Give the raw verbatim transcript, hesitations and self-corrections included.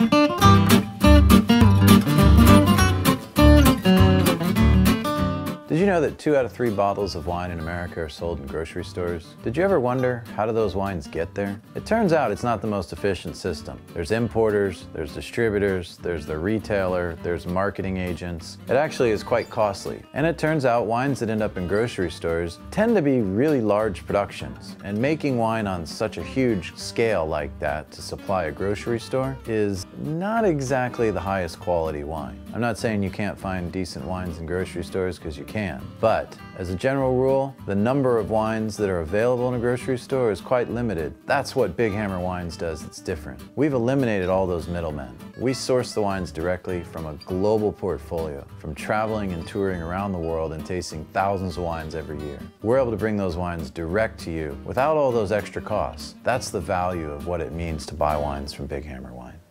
Did you know that two out of three bottles of wine in America are sold in grocery stores? Did you ever wonder, how do those wines get there? It turns out it's not the most efficient system. There's importers, there's distributors, there's the retailer, there's marketing agents. It actually is quite costly. And it turns out wines that end up in grocery stores tend to be really large productions. And making wine on such a huge scale like that to supply a grocery store is not exactly the highest quality wine. I'm not saying you can't find decent wines in grocery stores, because you can. But as a general rule, the number of wines that are available in a grocery store is quite limited. That's what Big Hammer Wines does that's different. We've eliminated all those middlemen. We source the wines directly from a global portfolio, from traveling and touring around the world and tasting thousands of wines every year. We're able to bring those wines direct to you without all those extra costs. That's the value of what it means to buy wines from Big Hammer Wines.